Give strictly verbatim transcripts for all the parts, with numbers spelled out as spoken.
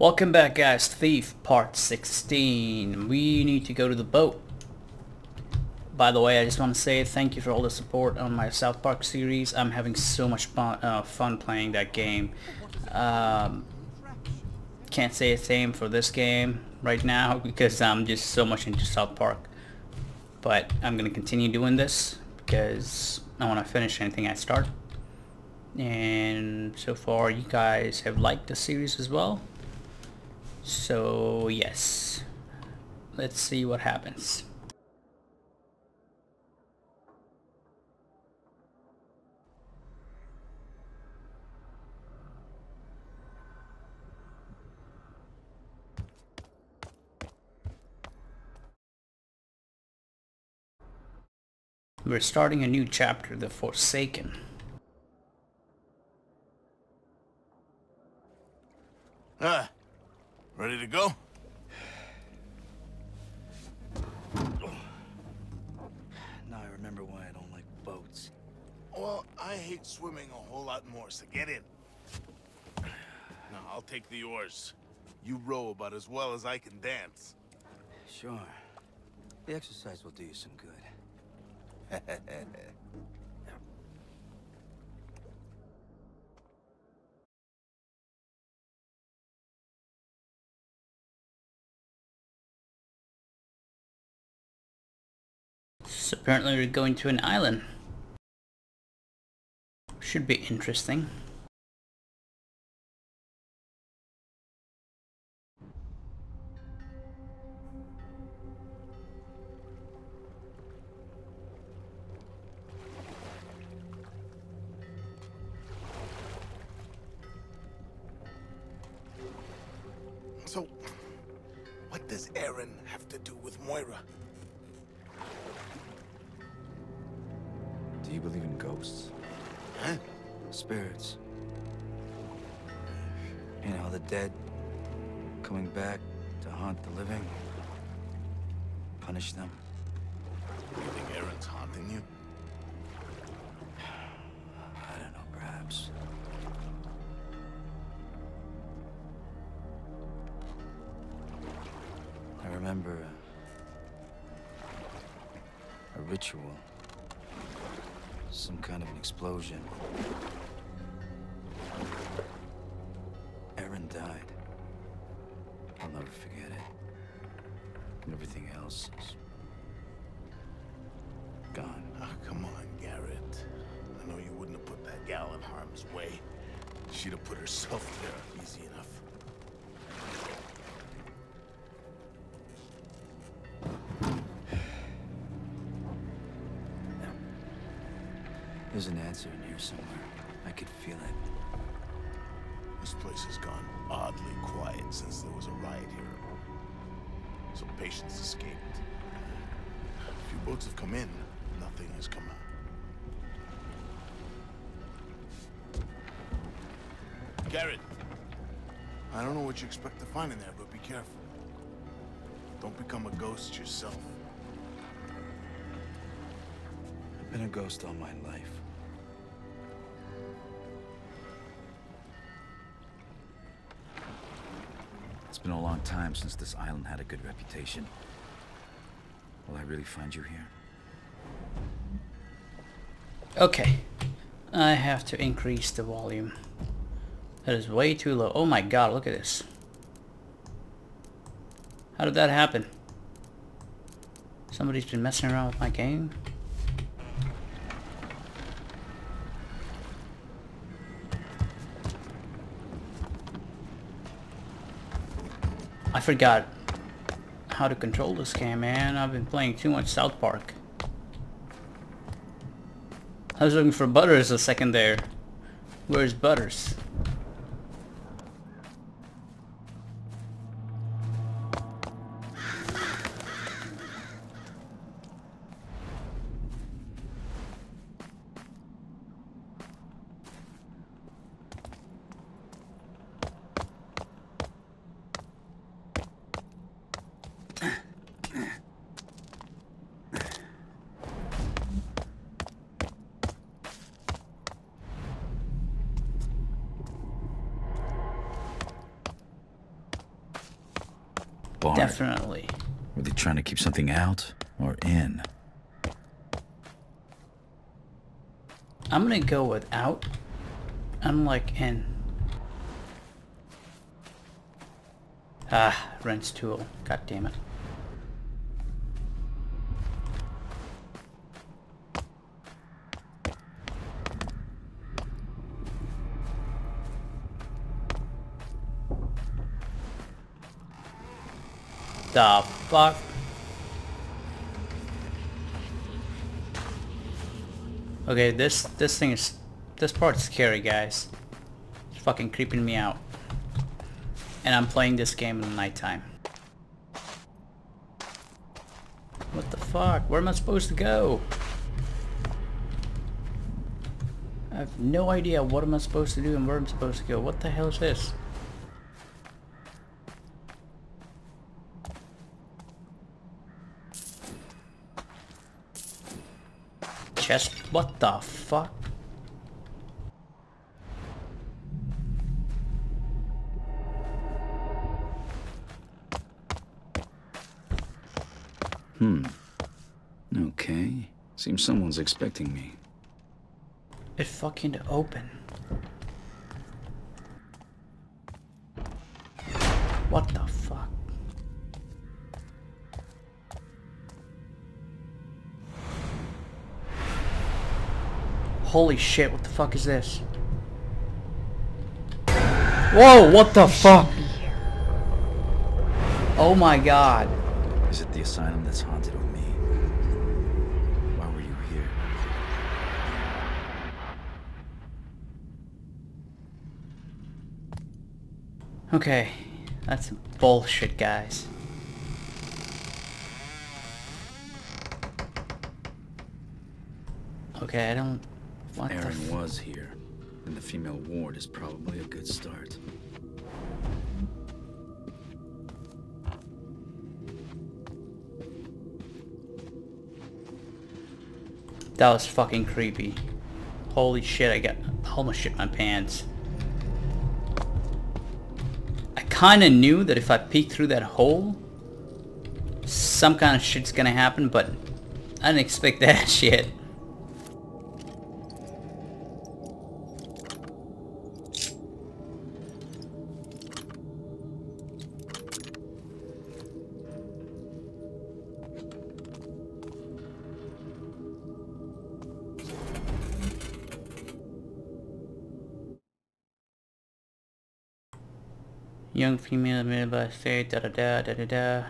Welcome back, guys. Thief part sixteen. We need to go to the boat. By the way, I just want to say thank you for all the support on my South Park series. I'm having so much fun, uh, fun playing that game. Um, can't say the same for this game right now because I'm just so much into South Park. But I'm going to continue doing this because I want to finish anything I start. And so far you guys have liked the series as well. So yes, let's see what happens. We're starting a new chapter, The Forsaken. Huh. Ready to go? Now I remember why I don't like boats. Well, I hate swimming a whole lot more, so get in. Now, I'll take the oars. You row about as well as I can dance. Sure. The exercise will do you some good. So apparently we're going to an island. Should be interesting. So, what does Aaron have to do with Moira? Do you believe in ghosts? Huh? Spirits. You know, the dead coming back to haunt the living, punish them. You think Aaron's haunting you? I don't know, perhaps. I remember a, a ritual. Some kind of an explosion. Aaron died. I'll never forget it. And everything else is gone. Oh, come on, Garrett. I know you wouldn't have put that gal in harm's way. She'd have put herself there easy enough. There's an answer in here somewhere. I could feel it. This place has gone oddly quiet since there was a riot here. Some patients escaped. A few boats have come in, nothing has come out. Garrett! I don't know what you expect to find in there, but be careful. Don't become a ghost yourself. I've been a ghost all my life. It's been a long time since this island had a good reputation. Will I really find you here? Okay. I have to increase the volume. That is way too low. Oh my god, look at this. How did that happen? Somebody's been messing around with my game? I forgot how to control this game, man. I've been playing too much South Park. I was looking for Butters a second there. Where's Butters? hard. Definitely. Were they trying to keep something out or in? I'm gonna go with out, unlike in. Ah, wrench tool. God damn it. The fuck? Okay, this this thing is this part's scary, guys. It's fucking creeping me out. And I'm playing this game in the nighttime. What the fuck? Where am I supposed to go? I have no idea what am I supposed to do and where I'm supposed to go. What the hell is this? Chest? What the fuck? Hmm. Okay. Seems someone's expecting me. It fucking open. What the fuck? Holy shit, what the fuck is this? Whoa, what the fuck? Oh my god. Is it the asylum that's haunted on me? Why were you here? Okay, that's bullshit, guys. Okay, I don't... What the f- Aaron was here, and the female ward is probably a good start. That was fucking creepy. Holy shit, I got I almost shit my pants. I kinda knew that if I peek through that hole, some kind of shit's gonna happen, but I didn't expect that shit. Young female admitted by state, da da da da da da.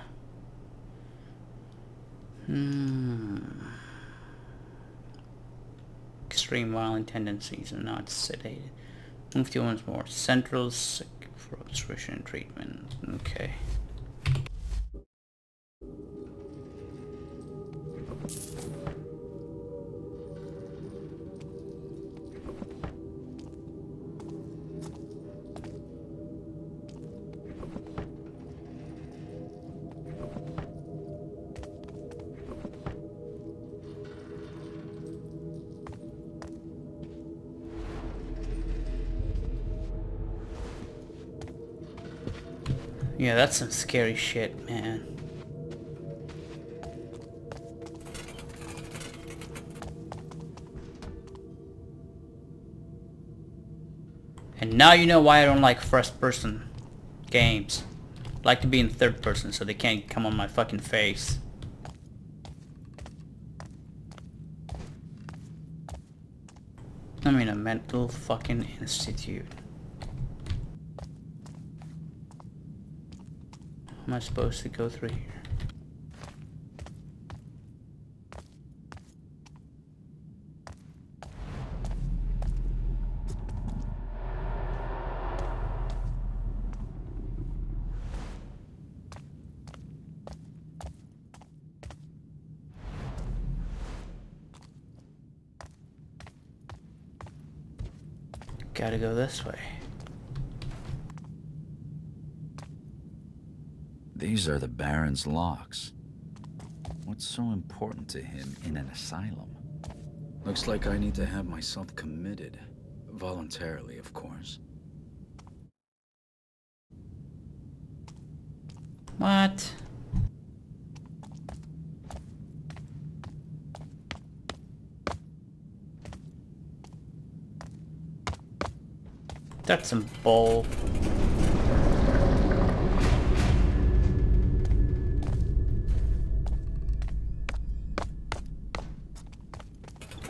Hmm. Extreme violent tendencies are not sedated. Move to once more. Central sick for obstruction treatment. Okay. Yeah, that's some scary shit, man. And now you know why I don't like first-person games. I like to be in third-person so they can't come on my fucking face. I'm in a mental fucking institute. Am I supposed to go through here? Gotta go this way. These are the Baron's locks. What's so important to him in an asylum? Looks like I need to have myself committed. Voluntarily, of course. What? That's some bull.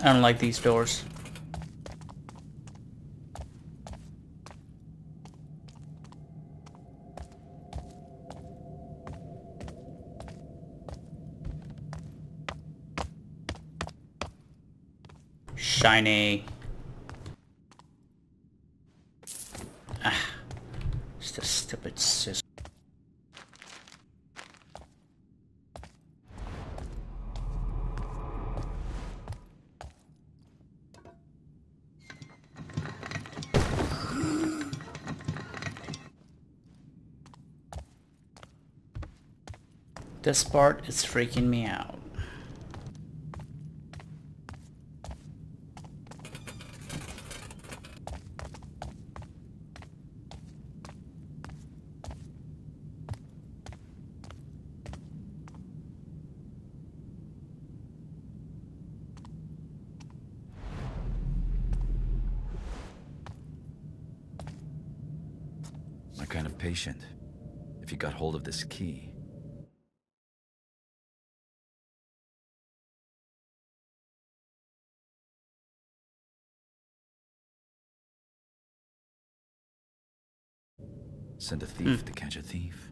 I don't like these doors. Shiny. Ah, it's the stupid scissors. This part is freaking me out. My kind of patient. If you got hold of this key. Send a thief mm. to catch a thief.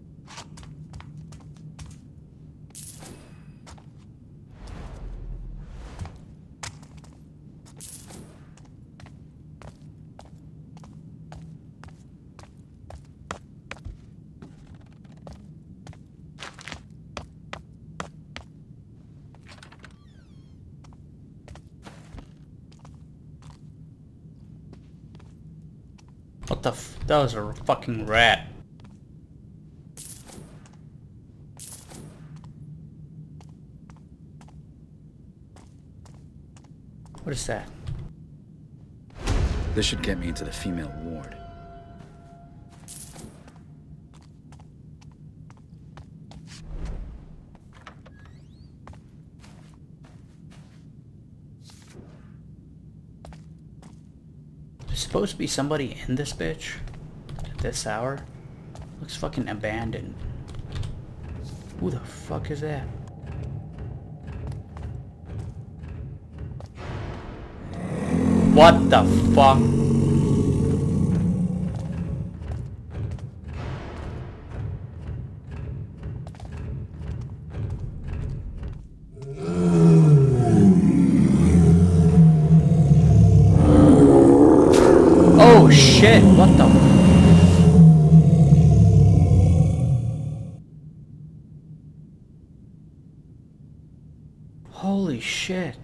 What the f- that was a fucking rat. What is that? This should get me into the female ward. Supposed to be somebody in this bitch at this hour? Looks fucking abandoned. Who the fuck is that? What the fuck? Shit, what the holy shit.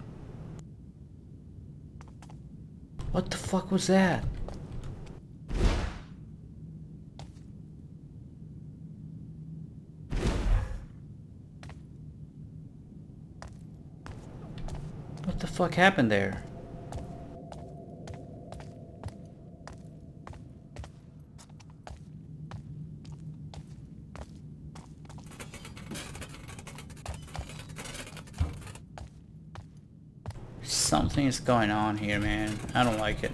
What the fuck was that? What the fuck happened there? Something is going on here, man. I don't like it.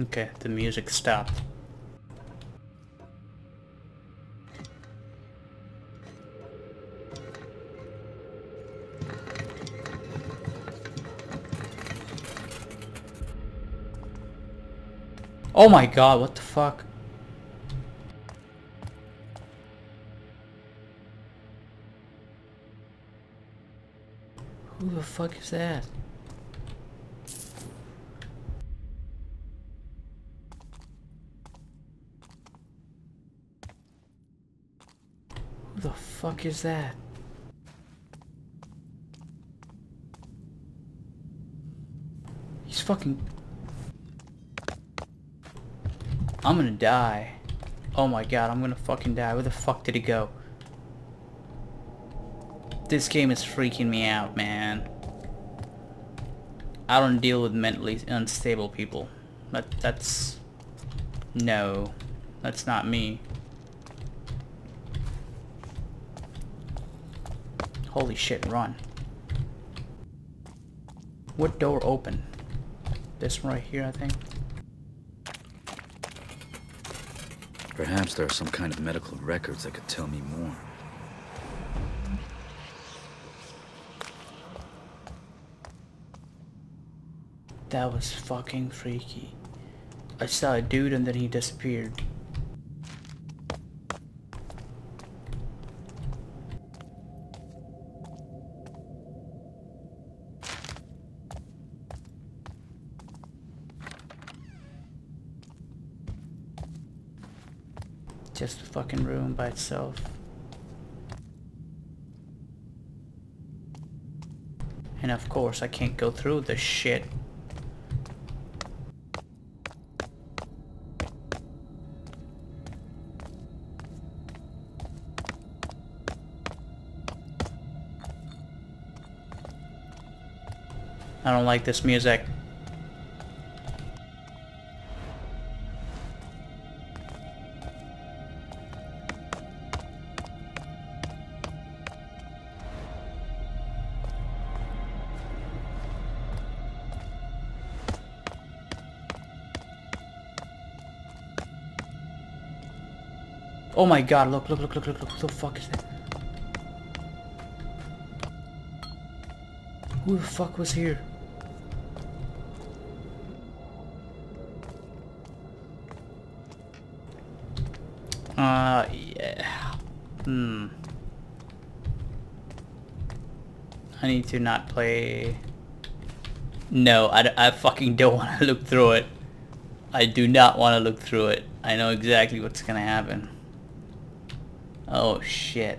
Okay, the music stopped. Oh my god, what the fuck? Who the fuck is that? What the fuck is that? He's fucking... I'm gonna die. Oh my god, I'm gonna fucking die. Where the fuck did he go? This game is freaking me out, man. I don't deal with mentally unstable people. That, that's... No. That's not me. Holy shit, run. What door opened? This one right here, I think. Perhaps there are some kind of medical records that could tell me more. That was fucking freaky. I saw a dude and then he disappeared. Just a fucking room by itself. And of course I can't go through this shit. I don't like this music. Oh my god, look, look, look, look, look, look, what the fuck is that? Who the fuck was here? Uh, yeah. Hmm. I need to not play... No, I, I fucking don't want to look through it. I do not want to look through it. I know exactly what's gonna happen. Oh shit.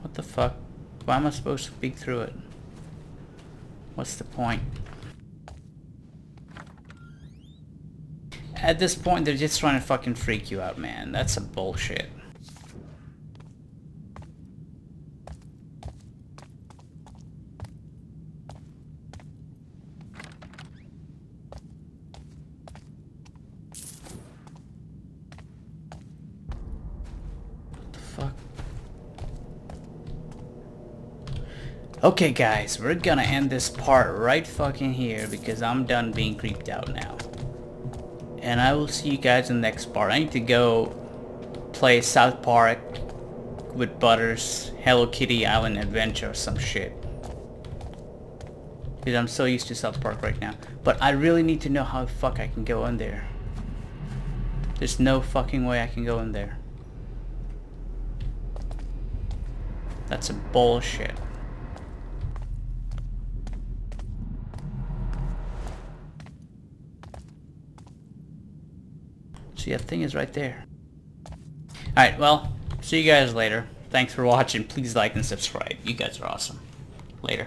What the fuck? Why am I supposed to peek through it? What's the point? At this point, they're just trying to fucking freak you out, man. That's some bullshit. What the fuck? Okay guys, we're gonna end this part right fucking here because I'm done being creeped out now. And I will see you guys in the next part. I need to go play South Park with Butters' Hello Kitty Island Adventure or some shit. Because I'm so used to South Park right now. But I really need to know how the fuck I can go in there. There's no fucking way I can go in there. That's some bullshit. See, that thing is right there. Alright, well, see you guys later. Thanks for watching. Please like and subscribe. You guys are awesome. Later.